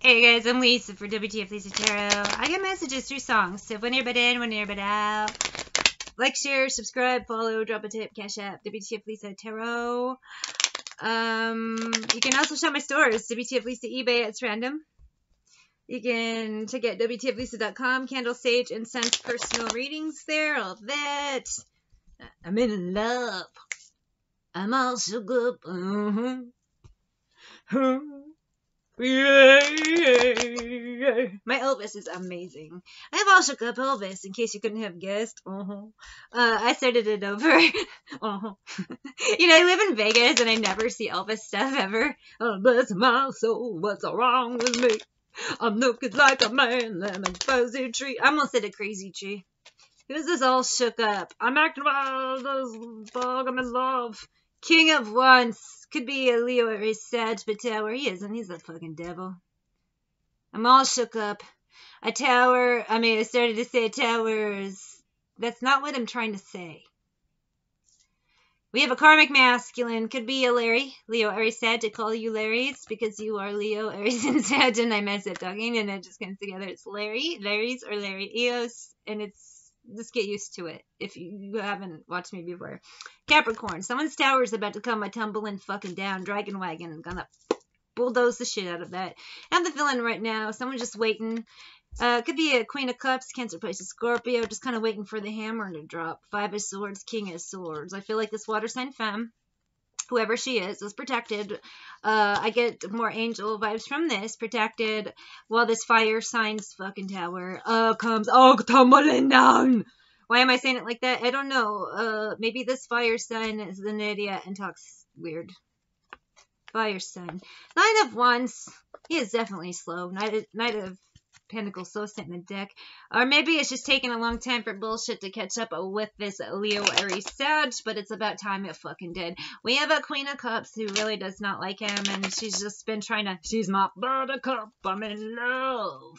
Hey guys, I'm Lisa for WTF Lisa Tarot. I get messages through songs, so one earbud in, one earbud out. Like, share, subscribe, follow, drop a tip, cash app, WTF Lisa Tarot. You can also shop my stores, WTF Lisa eBay, it's random. You can check out WTF Lisa.com, Candle Sage, and send personal readings there, all that. I'm in love. I'm all so good. My Elvis is amazing. I have all shook up Elvis, in case you couldn't have guessed. I started it over. You know, I live in Vegas and I never see Elvis stuff ever. Oh, bless my soul, what's wrong with me? I'm looking like a man, lemon fuzzy tree. I almost said a crazy tree. Who's this all shook up? I'm acting about this dog, I'm in love. King of Wands. Could be a Leo or a Sag, but Tower, he isn't. He's the fucking devil. I'm all shook up. A tower, I mean, I started to say towers. That's not what I'm trying to say. We have a karmic masculine. Could be a Larry, Leo, Aries, Sag. I call you Larry's because you are Leo, Aries, and Sag, and I messed up talking, and it just comes together. It's Larry, Larry's, or Larry Eos, and it's just get used to it if you haven't watched me before. Capricorn, someone's tower is about to come a tumbling fucking down. Dragon wagon, I'm gonna bulldoze the shit out of that. I have the feeling right now, someone just waiting. Could be a Queen of Cups, Cancer, Pisces, Scorpio, just kind of waiting for the hammer to drop. Five of Swords, King of Swords. I feel like this water sign femme, whoever she is protected. I get more angel vibes from this. Protected while this fire signs fucking tower comes tumbling down. Why am I saying it like that? I don't know. Maybe this fire sign is an idiot and talks weird. Fire sign. Nine of Wands. He is definitely slow. Knight of Pentacles, so set in the deck. Or maybe it's just taking a long time for bullshit to catch up with this Leo, Aries, Sag, but it's about time it fucking did. We have a Queen of Cups who really does not like him, and she's just been trying to, she's my buttercup, I'm in love.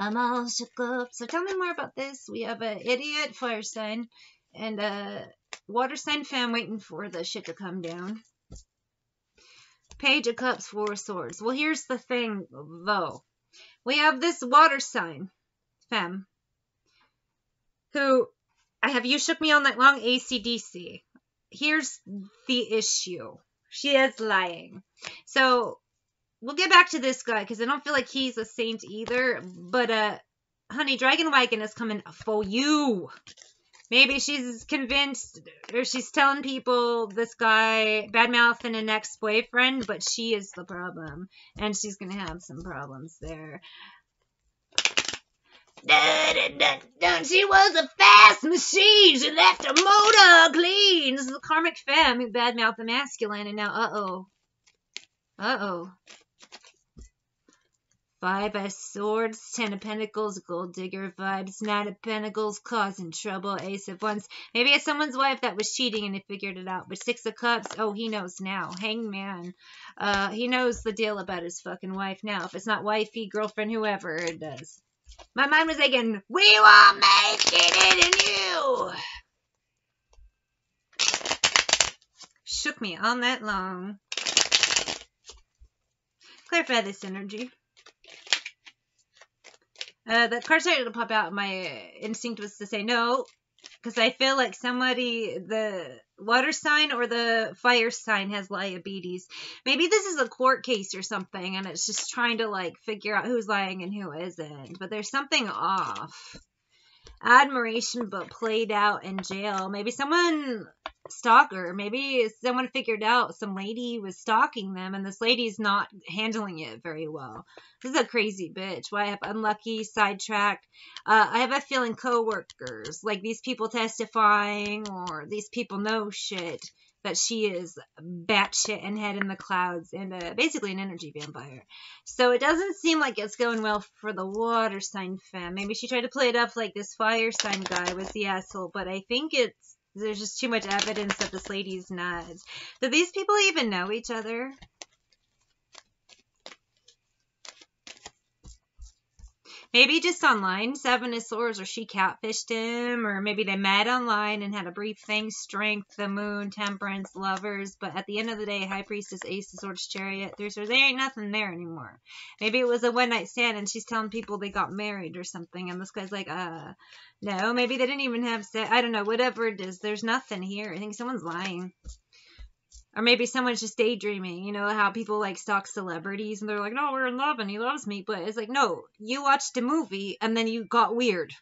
I'm all shook up. So tell me more about this. We have an idiot fire sign and a water sign fan waiting for the shit to come down. Page of Cups, Four of Swords. Well, here's the thing, though. We have this water sign, femme, who, I have you shook me all night long, AC/DC. Here's the issue. She is lying. So, we'll get back to this guy, because I don't feel like he's a saint either, but, honey, Dragon Wagon is coming for you. Maybe she's convinced, or she's telling people this guy badmouth and an ex-boyfriend, but she is the problem, and she's going to have some problems there. She was a fast machine. She left her motor clean. This is the karmic femme who badmouthed the masculine, and now, uh-oh. Five of Swords, Ten of Pentacles, Gold Digger vibes, Nine of Pentacles, causing trouble, Ace of Wands. Maybe it's someone's wife that was cheating and they figured it out. But Six of Cups, oh, he knows now. Hangman. He knows the deal about his fucking wife now. If it's not wifey, girlfriend, whoever it does. My mind was thinking, we will make it in you. Shook me all night long. Clarify this energy. The card started to pop out. My instinct was to say no, because I feel like somebody, the water sign or the fire sign, has liabilities. Maybe this is a court case or something, and it's just trying to, like, figure out who's lying and who isn't. But there's something off. Admiration, but played out in jail. Maybe someone... stalker. Maybe someone figured out some lady was stalking them, and this lady's not handling it very well. This is a crazy bitch. Why I have unlucky, sidetracked. I have a feeling co-workers, like these people testifying, or these people know shit, that she is batshit and head in the clouds, and basically an energy vampire. So it doesn't seem like it's going well for the water sign femme. Maybe she tried to play it off like this fire sign guy was the asshole, but I think it's there's just too much evidence that this lady's not. Do these people even know each other? Maybe just online. Seven of Swords, or she catfished him, or maybe they met online and had a brief thing. Strength, the Moon, Temperance, Lovers. But at the end of the day, High Priestess, Ace of Swords, Chariot, Three Swords. There ain't nothing there anymore. Maybe it was a one-night stand and she's telling people they got married or something. And this guy's like, no, maybe they didn't even have sex. I don't know. Whatever it is, there's nothing here. I think someone's lying. Or maybe someone's just daydreaming, you know, how people like stalk celebrities and they're like, no, we're in love and he loves me. But it's like, no, you watched a movie and then you got weird.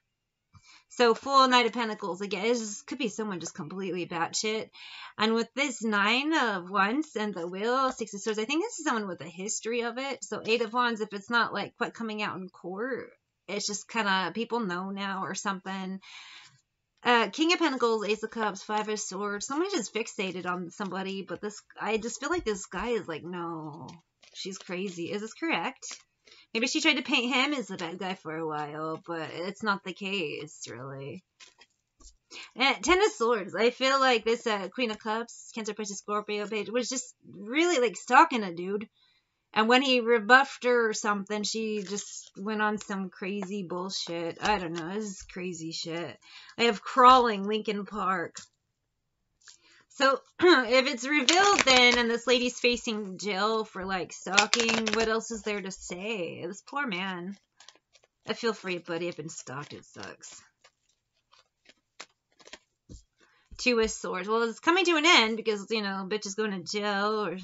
So full Knight of Pentacles again. It just could be someone just completely batshit. And with this Nine of Wands and the Wheel, Six of Swords, I think this is someone with a history of it. So Eight of Wands, if it's not like quite coming out in court, it's just kind of people know now or something. King of Pentacles, Ace of Cups, Five of Swords. Someone just fixated on somebody, but this, I just feel like this guy is like, no, she's crazy. Is this correct? Maybe she tried to paint him as the bad guy for a while, but it's not the case, really. Ten of Swords. I feel like this Queen of Cups, Cancer, Pisces, Scorpio page was just really like stalking a dude. And when he rebuffed her or something, she just went on some crazy bullshit. I don't know. This is crazy shit. I have Crawling, Linkin Park. So, if it's revealed then, and this lady's facing jail for, like, stalking, what else is there to say? This poor man. I feel for you, buddy. I've been stalked. It sucks. Two of Swords. Well, it's coming to an end because, you know, bitch is going to jail. Or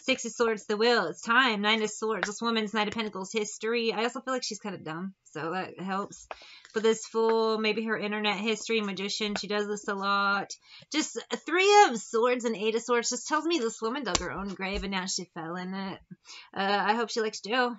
Six of Swords, the Will. It's time. Nine of Swords. This woman's Knight of Pentacles history. I also feel like she's kind of dumb, so that helps. But this fool, maybe her internet history, magician. She does this a lot. Just Three of Swords and Eight of Swords just tells me this woman dug her own grave and now she fell in it. I hope she likes jail.